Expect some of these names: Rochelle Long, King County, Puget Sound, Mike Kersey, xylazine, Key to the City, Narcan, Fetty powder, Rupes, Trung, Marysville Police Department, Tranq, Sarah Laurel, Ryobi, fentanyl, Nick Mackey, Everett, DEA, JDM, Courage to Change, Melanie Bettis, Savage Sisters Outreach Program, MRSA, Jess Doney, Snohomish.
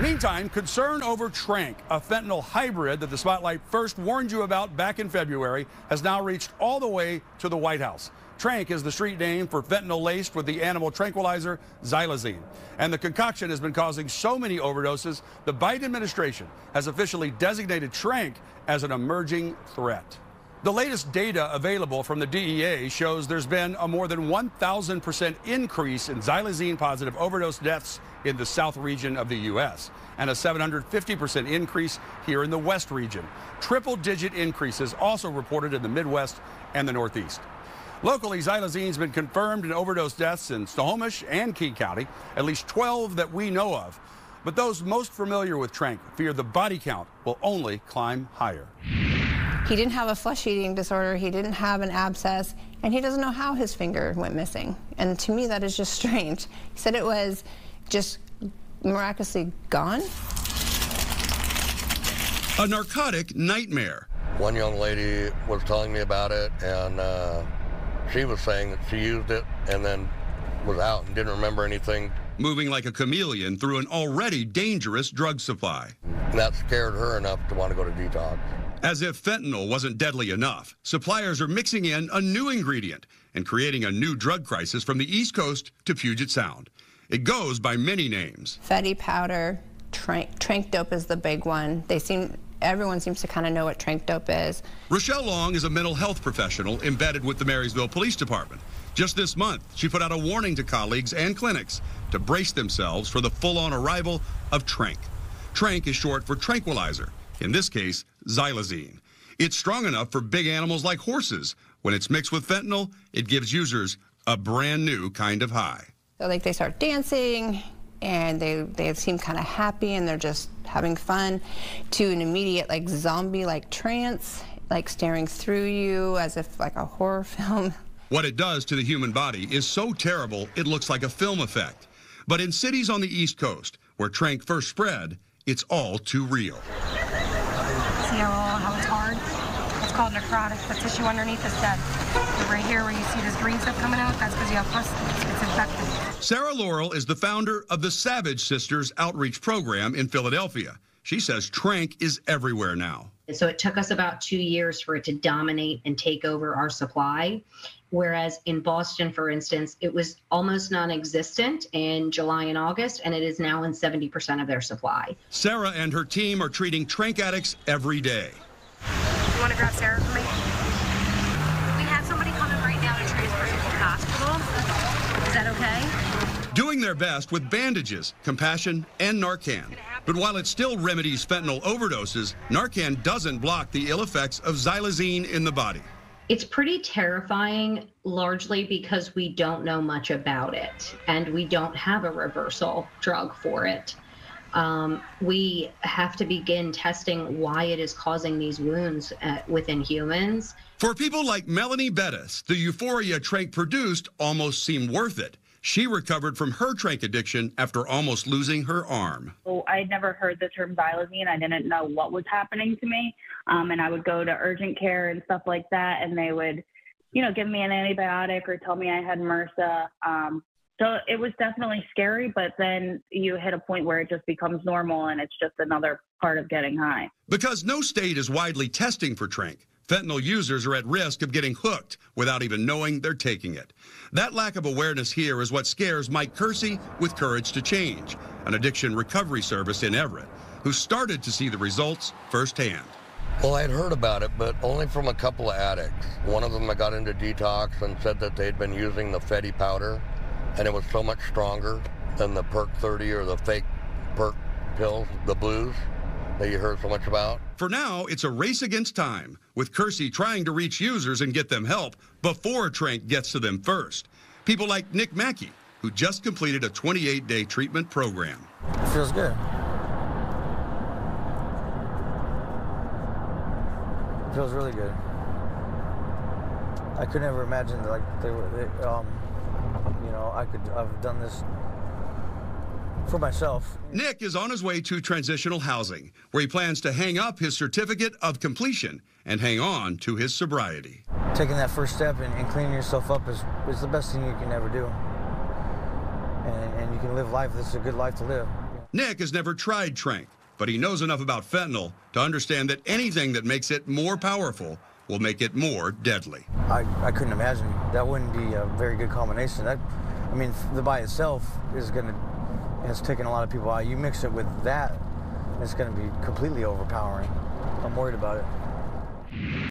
Meantime, concern over Tranq, a fentanyl hybrid that the Spotlight first warned you about back in February, has now reached all the way to the White House. Tranq is the street name for fentanyl laced with the animal tranquilizer xylazine. And the concoction has been causing so many overdoses, the Biden administration has officially designated Tranq as an emerging threat. The latest data available from the DEA shows there's been a more than 1,000% increase in xylazine-positive overdose deaths in the south region of the U.S. and a 750% increase here in the west region. Triple-digit increases also reported in the Midwest and the Northeast. Locally, xylazine's been confirmed in overdose deaths in Snohomish and King County, at least 12 that we know of. But those most familiar with Tranq fear the body count will only climb higher. He didn't have a flesh eating disorder, he didn't have an abscess, and he doesn't know how his finger went missing. And to me, that is just strange. He said it was just miraculously gone. A narcotic nightmare. One young lady was telling me about it, and she was saying that she used it and then was out and didn't remember anything. Moving like a chameleon through an already dangerous drug supply. And that scared her enough to want to go to detox. As if fentanyl wasn't deadly enough, suppliers are mixing in a new ingredient and creating a new drug crisis from the East Coast to Puget Sound. It goes by many names. Fetty powder, Tranq dope is the big one. Everyone seems to kind of know what Tranq dope is. Rochelle Long is a mental health professional embedded with the Marysville Police Department. Just this month, she put out a warning to colleagues and clinics to brace themselves for the full-on arrival of Tranq. Tranq is short for tranquilizer. In this case, xylazine. It's strong enough for big animals like horses. When it's mixed with fentanyl, it gives users a brand new kind of high. So like they start dancing and they seem kind of happy and they're just having fun, to an immediate like zombie-like trance, like staring through you as if like a horror film. What it does to the human body is so terrible it looks like a film effect. But in cities on the East Coast, where Tranq first spread, it's all too real. See how it's hard? It's called necrotic. The tissue underneath is dead. Right here where you see this green stuff coming out, that's because you have pus. It's infected. Sarah Laurel is the founder of the Savage Sisters Outreach Program in Philadelphia. She says Tranq is everywhere now. So it took us about 2 years for it to dominate and take over our supply. Whereas in Boston, for instance, it was almost non-existent in July and August, and it is now in 70% of their supply. Sarah and her team are treating Tranq addicts every day. You want to grab Sarah for me? We have somebody coming right now to transport you to the hospital. Is that okay? Doing their best with bandages, compassion, and Narcan. But while it still remedies fentanyl overdoses, Narcan doesn't block the ill effects of xylazine in the body. It's pretty terrifying, largely because we don't know much about it, and we don't have a reversal drug for it. We have to begin testing why it is causing these wounds within humans. For people like Melanie Bettis, the euphoria Tranq produced almost seemed worth it. She recovered from her Tranq addiction after almost losing her arm. Well, I had never heard the term xylazine. I didn't know what was happening to me. And I would go to urgent care and stuff like that, and they would, you know, give me an antibiotic or tell me I had MRSA. So it was definitely scary, but then you hit a point where it just becomes normal, and it's just another part of getting high. Because no state is widely testing for Tranq, fentanyl users are at risk of getting hooked without even knowing they're taking it. That lack of awareness here is what scares Mike Kersey with Courage to Change, an addiction recovery service in Everett, who started to see the results firsthand. Well, I had heard about it, but only from a couple of addicts. One of them I got into detox and said that they'd been using the Fetty powder, and it was so much stronger than the Perk 30 or the fake Perk pills, the blues, that you heard so much about. For now, it's a race against time, with Kersey trying to reach users and get them help before Tranq gets to them first. People like Nick Mackey, who just completed a 28-day treatment program. It feels good. It feels really good. I could never imagine that, like you know, I've done this for myself. Nick is on his way to transitional housing, where he plans to hang up his certificate of completion and hang on to his sobriety. Taking that first step and cleaning yourself up is the best thing you can ever do. And you can live life that's a good life to live. Nick has never tried Tranq, but he knows enough about fentanyl to understand that anything that makes it more powerful will make it more deadly. I couldn't imagine. That wouldn't be a very good combination. That, I mean, the by itself is going to, it's taken a lot of people out. You mix it with that, it's going to be completely overpowering. I'm worried about it.